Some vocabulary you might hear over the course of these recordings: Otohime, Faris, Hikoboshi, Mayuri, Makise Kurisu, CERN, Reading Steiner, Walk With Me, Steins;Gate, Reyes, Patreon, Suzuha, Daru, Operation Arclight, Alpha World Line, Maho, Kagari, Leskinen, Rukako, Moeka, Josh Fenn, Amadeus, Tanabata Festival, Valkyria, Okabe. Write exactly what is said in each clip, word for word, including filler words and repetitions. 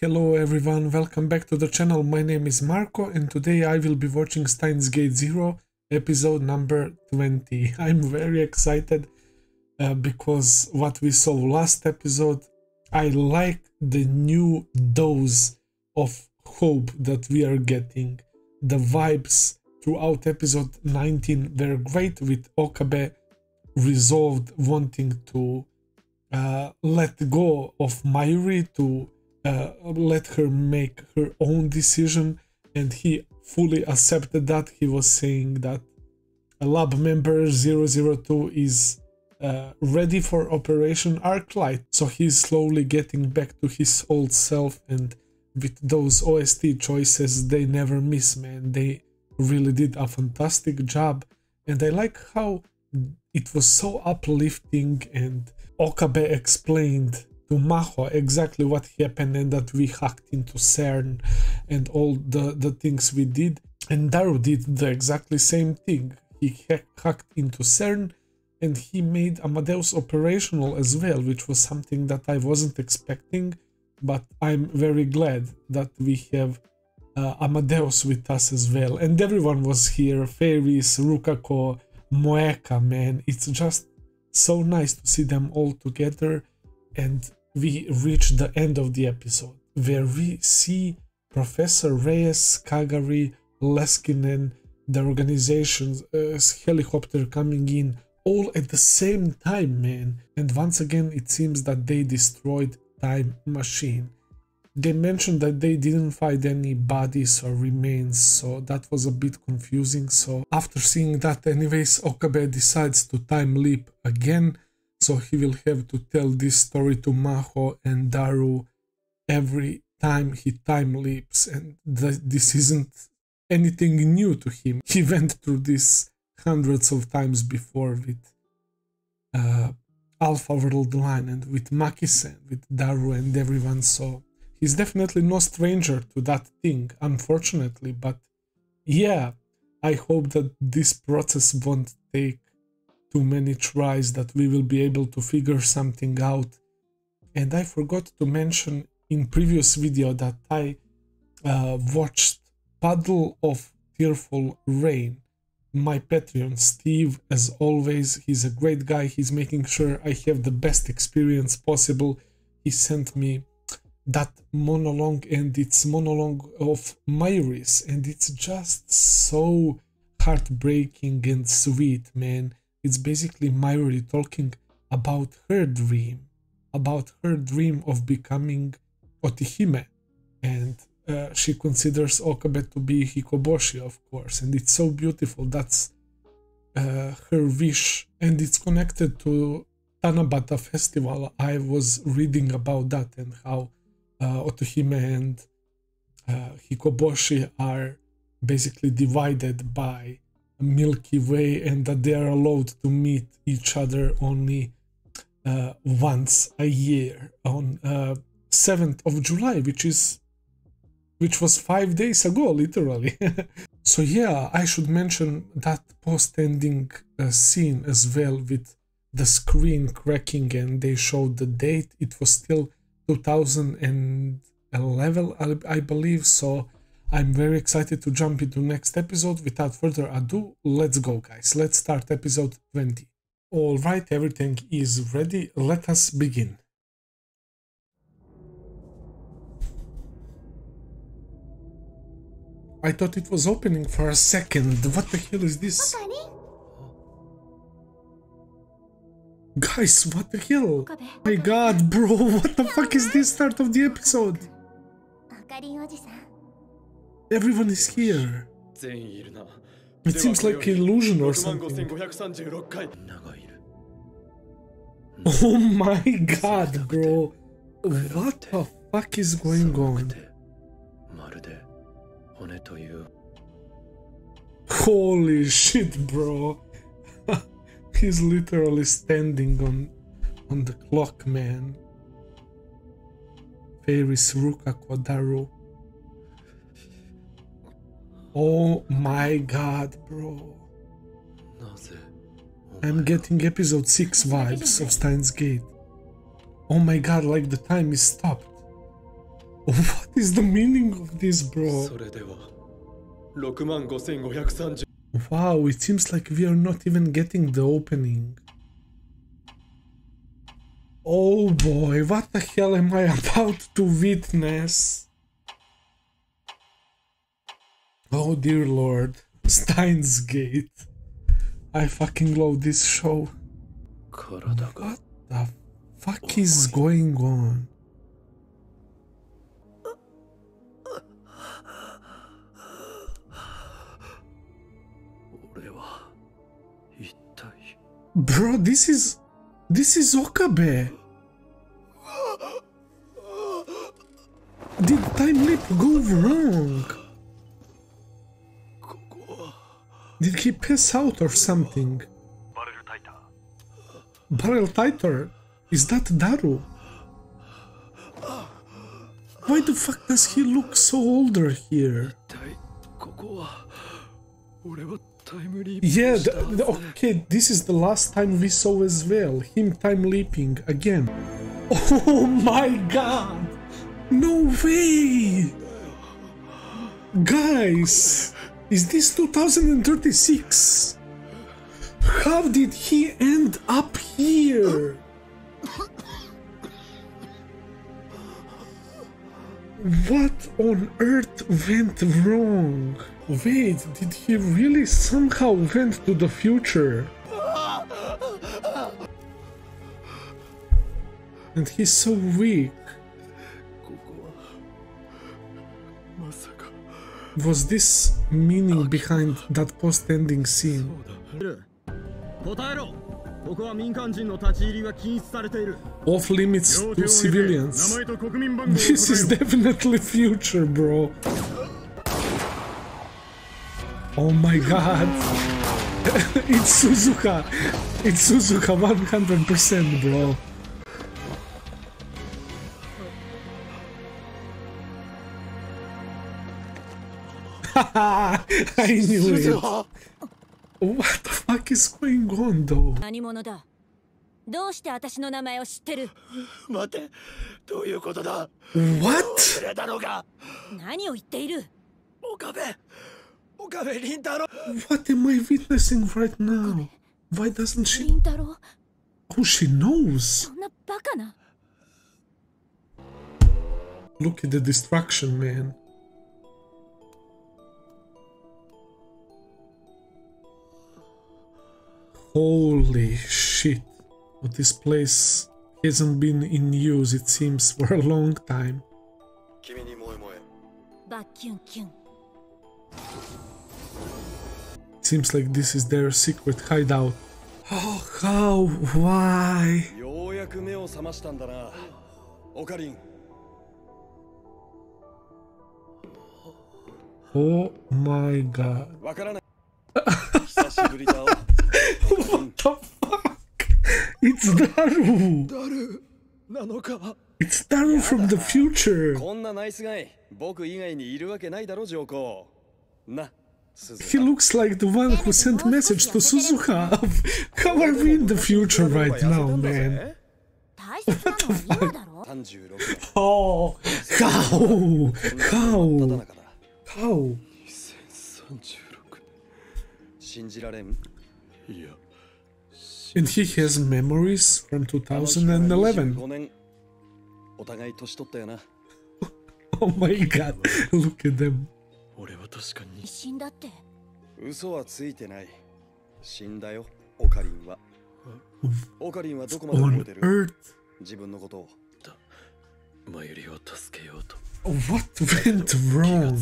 Hello everyone, welcome back to the channel. My name is Marco and today I will be watching Steins;Gate zero episode number twenty. I'm very excited uh, because what we saw last episode, I like the new dose of hope that we are getting. The vibes throughout episode nineteen were great, with Okabe resolved wanting to uh, let go of Mayuri, to Uh, let her make her own decision, and he fully accepted that. He was saying that a lab member zero zero two is uh, ready for Operation Arclight, so he's slowly getting back to his old self. And with those O S T choices, they never miss, man. They really did a fantastic job, and I like how it was so uplifting, and Okabe explained to Maho exactly what happened and that we hacked into CERN and all the, the things we did. And Daru did the exactly same thing. He hacked into CERN and he made Amadeus operational as well, which was something that I wasn't expecting, but I'm very glad that we have uh, Amadeus with us as well. And everyone was here: Faris, Rukako, Moeka, man. It's just so nice to see them all together. And we reach the end of the episode, where we see Professor Reyes, Kagari, Leskinen, the organization's uh, helicopter coming in, all at the same time, man. And once again, it seems that they destroyed Time Machine. They mentioned that they didn't find any bodies or remains, so that was a bit confusing. So after seeing that, anyways, Okabe decides to time leap again. So he will have to tell this story to Maho and Daru every time he time leaps, and th this isn't anything new to him. He went through this hundreds of times before with uh, Alpha World Line and with Makise, with Daru and everyone, so he's definitely no stranger to that thing, unfortunately. But yeah, I hope that this process won't take too many tries, that we will be able to figure something out. And I forgot to mention in previous video that I uh, watched Puddle of Tearful Rain, my Patreon. Steve, as always, he's a great guy. He's making sure I have the best experience possible. He sent me that monologue, and it's monologue of Mayuri's, and it's just so heartbreaking and sweet, man. It's basically Mayuri talking about her dream, about her dream of becoming Otohime. And uh, she considers Okabe to be Hikoboshi, of course. And it's so beautiful. That's uh, her wish. And it's connected to Tanabata Festival. I was reading about that, and how uh, Otohime and uh, Hikoboshi are basically divided by Milky Way, and that they are allowed to meet each other only uh, once a year, on uh, seventh of July, which is which was five days ago, literally. So yeah, I should mention that post-ending uh, scene as well, with the screen cracking and they showed the date. It was still two thousand eleven, I, I believe, so I'm very excited to jump into next episode. Without further ado, let's go, guys. Let's start episode twenty. All right, everything is ready. Let us begin. I thought it was opening for a second. What the hell is this? Guys, what the hell? My God, bro, what the fuck is this start of the episode? Everyone is here. It seems like an illusion or something. Oh my God, bro. What the fuck is going on? Holy shit, bro. He's literally standing on, on the clock, man. Faris, Rukako, Daru. Oh my God, bro. I'm getting episode six vibes of Steins;Gate. Oh my God, like the time is stopped. What is the meaning of this, bro? Wow, it seems like we are not even getting the opening. Oh boy, what the hell am I about to witness? Oh dear lord, Steins;Gate. I fucking love this show. What the fuck is going on? Bro, this is... this is Okabe! Did time leap go wrong? Did he pass out or something? Barrel tighter? Is that Daru? Why the fuck does he look so older here? Yeah, th th okay, this is the last time we saw as well, him time leaping again. Oh my god! No way! Guys, is this two thousand thirty-six? How did he end up here? What on earth went wrong? Wait, did he really somehow went to the future? And he's so weak. Was this meaning behind that post-ending scene? Off limits to civilians. This is definitely future, bro. Oh my god, it's Suzuha, it's Suzuha one hundred percent bro. Haha, I knew it. What the fuck is going on though? What? What am I witnessing right now? Why doesn't she... Oh, she knows! Look at the distraction, man. Holy shit. But this place hasn't been in use, it seems, for a long time. Seems like this is their secret hideout. Oh, how? Why? Oh my god. What the fuck? It's Daru! It's Daru from the future! He looks like the one who sent message to Suzuha. How are we in the future right now, man? What the fuck? Oh, how? How? How? And he has memories from two thousand eleven. Oh my god, look at them. On earth? What went wrong?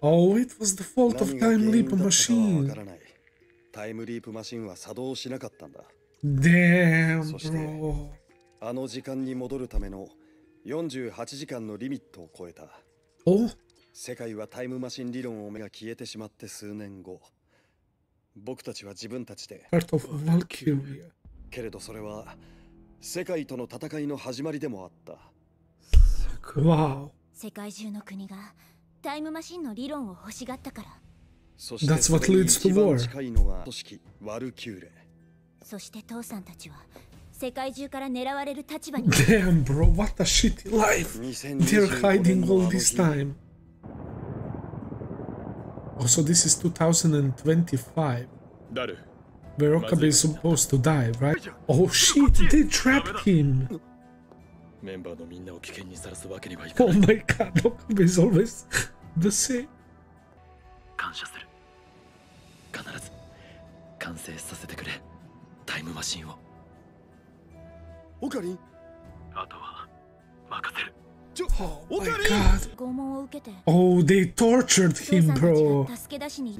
Oh, it was the fault of time leap machine. Damn, bro. Oh? Part of Valkyria. Wow. That's what leads to war. Damn, bro, what a shitty life they're hiding all this time. Also, this is two thousand twenty-five, where Okabe is supposed to die, right? Oh shit, they trapped him! Oh my god, Okabe is always the same. Oh my god. Oh, they tortured him, bro.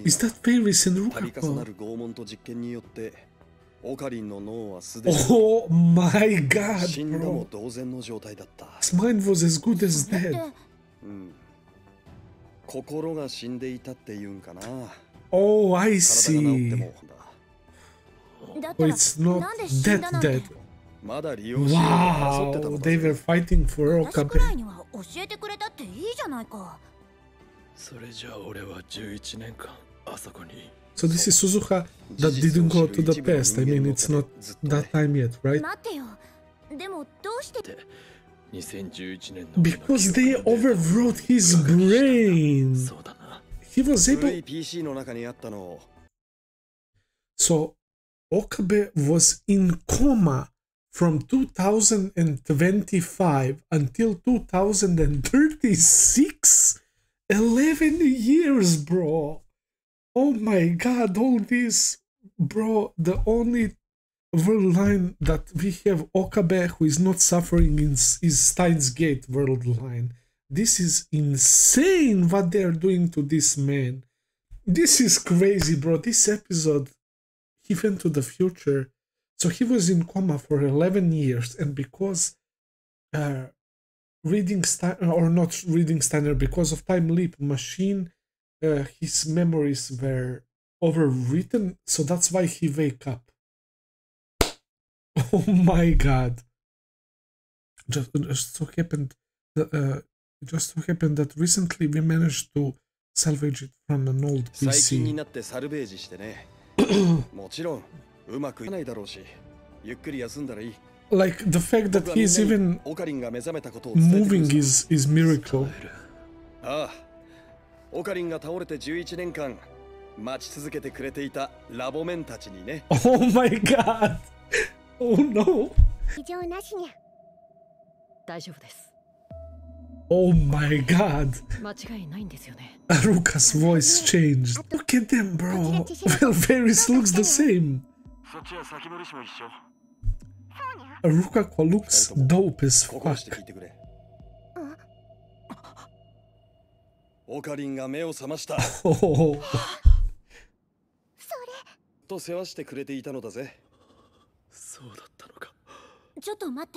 Is that Faris and Rukako? Oh my god, bro. His mind was as good as dead. Oh, I see. Oh, it's not that dead. Wow, they were fighting for Okabe. So this is Suzuha that didn't go to the past. I mean, it's not that time yet, right? Because they overwrote his brain. He was able... So Okabe was in coma from two thousand twenty-five until two thousand thirty-six? eleven years, bro! Oh my god, all this... Bro, the only world line that we have Okabe who is not suffering is, is Steins;Gate world line. This is insane what they are doing to this man. This is crazy, bro. This episode, he went to the future. So he was in coma for eleven years, and because uh, Reading Steiner, or not Reading Steiner, because of Time Leap Machine, uh, his memories were overwritten, so that's why he wake up. Oh my god. Just, just so happened that, uh, it just so happened that recently we managed to salvage it from an old P C. Like the fact that he's even moving is is miracle. Oh my god! Oh no! Oh my god! Aruka's voice changed. Look at them, bro. Well, Faris looks the same. Rukako looks dope as fuck. Oh.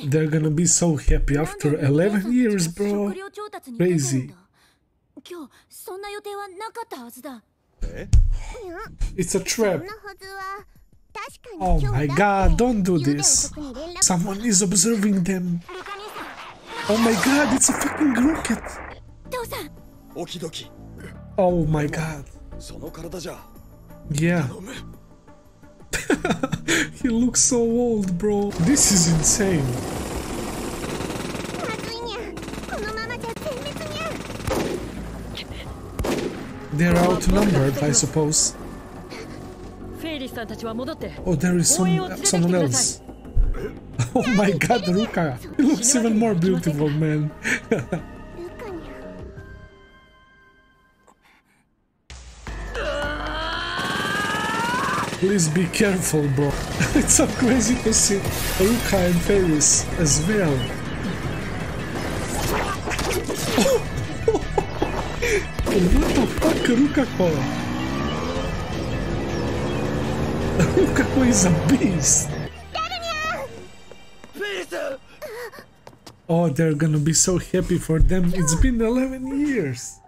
They're gonna be so happy after eleven years, bro. Crazy. It's a trap. Oh my god, don't do this. Someone is observing them. Oh my god, it's a fucking rocket. Oh my god. Yeah. He looks so old, bro. This is insane. They're outnumbered, I suppose. Oh, there is some, someone else. Oh my god, Ruka. He looks even more beautiful, man. Please be careful, bro. It's so crazy to see Ruka and Faris as well. What the fuck, Rukako? Rukako is a beast! Oh, they're gonna be so happy for them. It's been eleven years!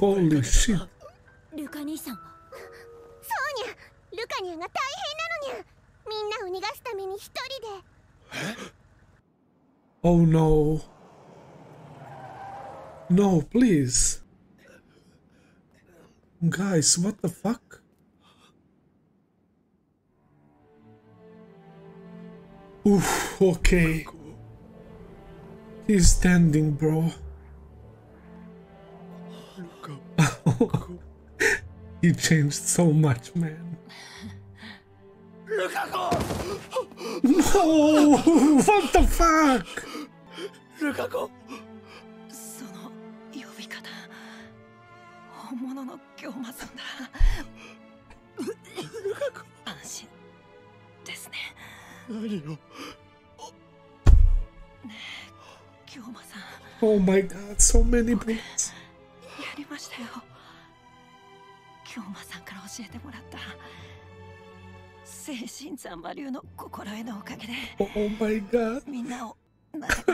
Holy shit! Oh no! No, please! Guys, what the fuck? Oof, okay. He's standing, bro. He changed so much, man. No! What the fuck? Rukako. Oh my god, so many bullets. Oh my god.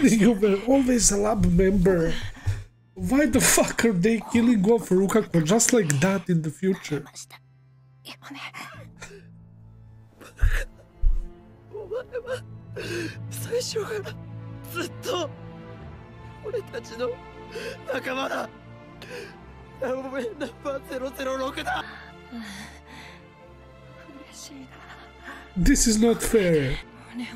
You were always a lab member. Why the fuck are they killing off Rukako just like that in the future? This is not fair. And he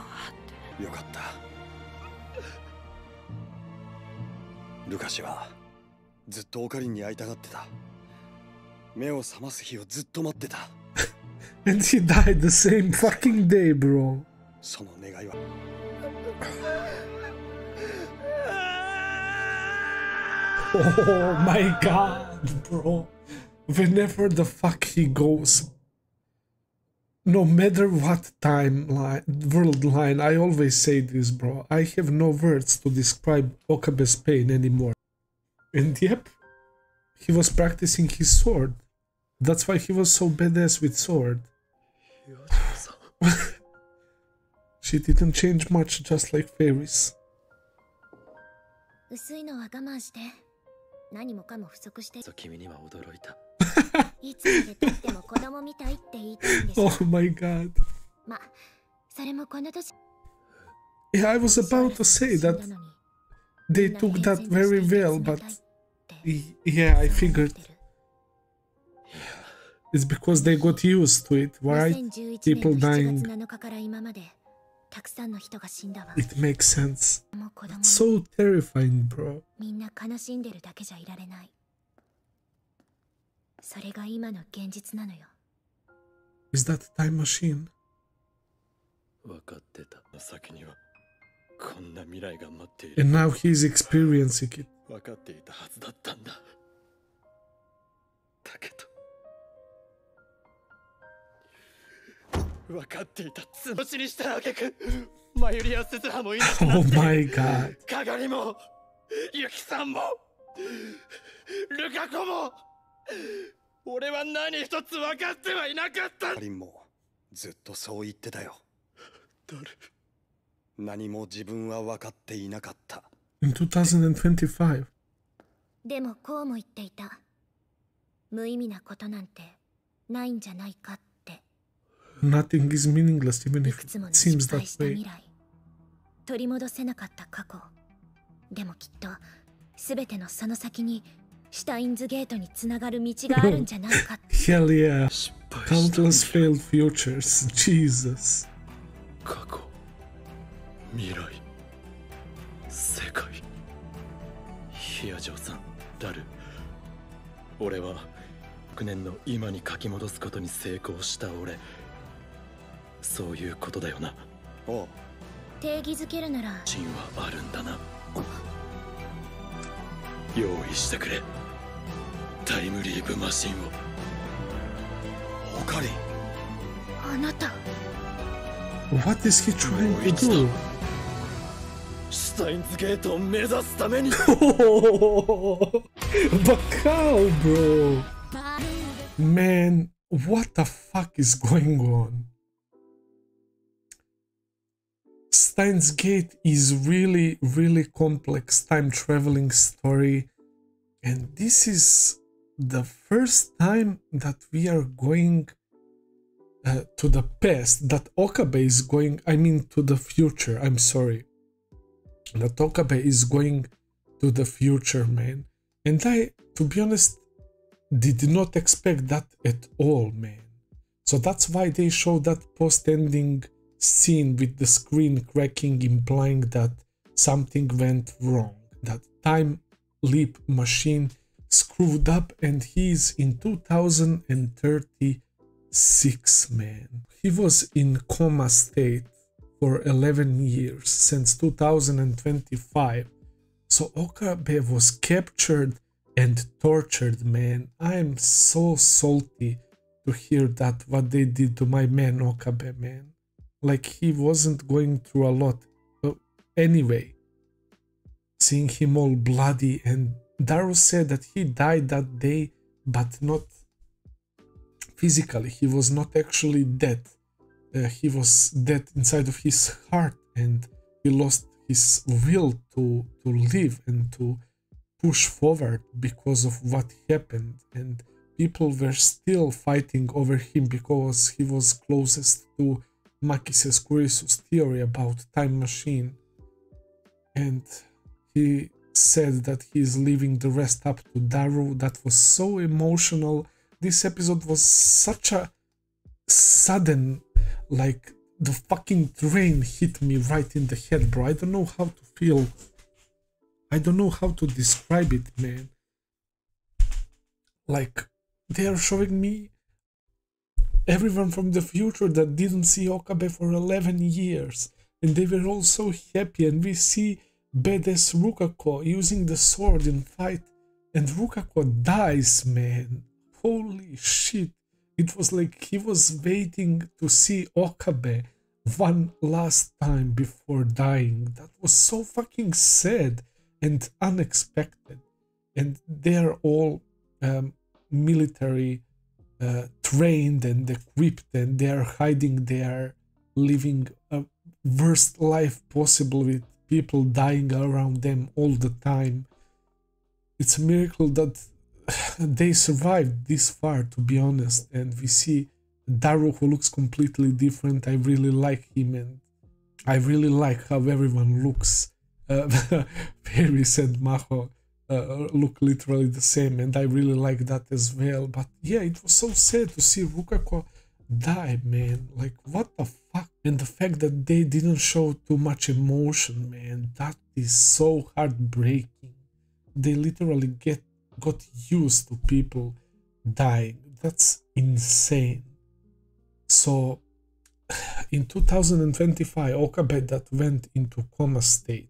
died the same fucking day, bro. Oh my god, bro. Whenever the fuck he goes, no matter what time line, world line, I always say this, bro. I have no words to describe Okabe's pain anymore. And yep, he was practicing his sword. That's why he was so badass with sword. She didn't change much, just like Faris. Oh my god. Yeah, I was about to say that they took that very well, but yeah, I figured it's because they got used to it, right? People dying. It makes sense. It's so terrifying, bro. Is that a time machine? And now he's experiencing it. Oh my god. In two thousand twenty-five. Nothing is meaningless, even if it seems that way. Hell yeah. Countless failed futures. Jesus. So you could have done. Oh, take his killer. Time leap machine. Okari. What is he trying to do? Steins;Gateを目指すために. But how, bro? Man, what the fuck is going on? Steins;Gate is really, really complex time-traveling story, and this is the first time that we are going uh, to the past, that Okabe is going, I mean to the future, I'm sorry, that Okabe is going to the future, man. And I, to be honest, did not expect that at all, man. So that's why they show that post-ending scene with the screen cracking, implying that something went wrong, that time leap machine screwed up, and he's in two thousand thirty-six, man. He was in coma state for eleven years, since two thousand twenty-five. So Okabe was captured and tortured, man. I am so salty to hear that, what they did to my man Okabe, man. Like, he wasn't going through a lot. But anyway, seeing him all bloody, and Daru said that he died that day, but not physically. He was not actually dead. Uh, he was dead inside of his heart, and he lost his will to, to live and to push forward because of what happened. And people were still fighting over him because he was closest to Makise Kurisu's theory about time machine. And he said that he is leaving the rest up to Daru. That was so emotional. This episode was such a sudden, like the fucking train hit me right in the head, bro. I don't know how to feel. I don't know how to describe it, man. Like, they are showing me everyone from the future that didn't see Okabe for eleven years, and they were all so happy, and we see badass Rukako using the sword in fight, and Rukako dies, man. Holy shit. It was like he was waiting to see Okabe one last time before dying. That was so fucking sad and unexpected. And they're all um, military uh, trained and equipped, and they're hiding, they're living a worst life possible with people dying around them all the time. It's a miracle that they survived this far, to be honest. And we see Daru, who looks completely different. I really like him, and I really like how everyone looks. Uh, Faris and Maho uh, look literally the same, and I really like that as well. But yeah, it was so sad to see Rukako die, man. Like, what the fuck? And the fact that they didn't show too much emotion, man, that is so heartbreaking. They literally get got used to people dying. That's insane. So in two thousand twenty-five, Okabe, that went into coma state,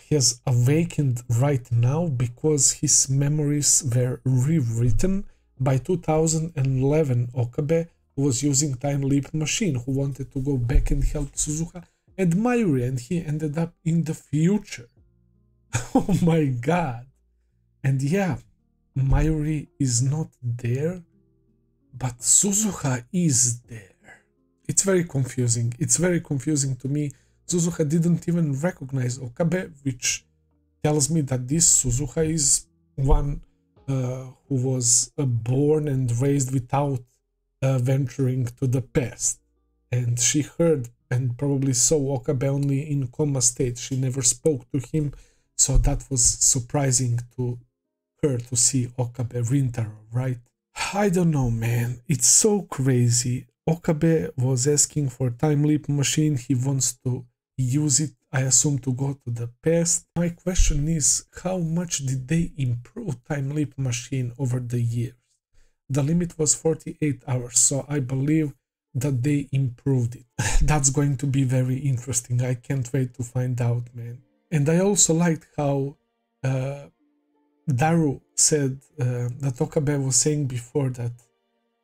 he has awakened right now because his memories were rewritten by two thousand eleven. Okabe was using time leap machine, who wanted to go back and help Suzuha and Mayuri, and he ended up in the future. Oh my god. And yeah, Mayuri is not there, but Suzuha is there. It's very confusing. It's very confusing to me. Suzuha didn't even recognize Okabe, which tells me that this Suzuha is one uh, who was uh, born and raised without uh, venturing to the past. And she heard and probably saw Okabe only in coma state. She never spoke to him, so that was surprising to her to see Okabe Rintaro, right? I don't know, man. It's so crazy. Okabe was asking for time leap machine. He wants to use it, I assume, to go to the past. My question is, how much did they improve time leap machine over the years? The limit was forty-eight hours, so I believe that they improved it. That's going to be very interesting. I can't wait to find out, man. And I also liked how uh, Daru said uh, that Okabe was saying before that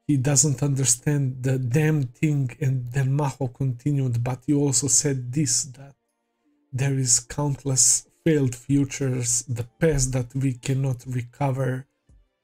he doesn't understand the damn thing, and then Maho continued, but he also said this, that there is countless failed futures, the past that we cannot recover,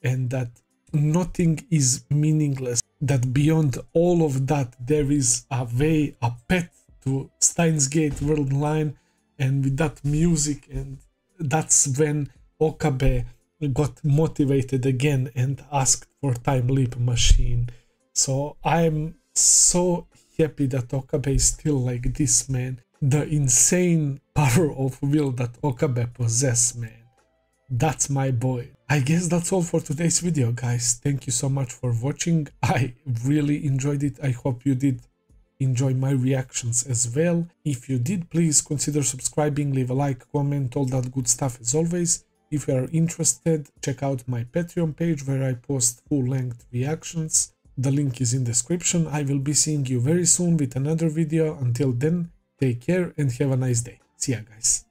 and that nothing is meaningless, that beyond all of that there is a way, a path to Steins;Gate World Line, and with that music. And that's when Okabe got motivated again and asked for time leap machine. So I'm so happy that Okabe is still like this, man. The insane power of will that Okabe possesses, man. That's my boy. I guess that's all for today's video, guys. Thank you so much for watching. I really enjoyed it. I hope you did enjoy my reactions as well. If you did, please consider subscribing, leave a like, comment, all that good stuff as always. If you are interested, check out my Patreon page where I post full-length reactions. The link is in description. I will be seeing you very soon with another video. Until then, take care and have a nice day. See ya, guys.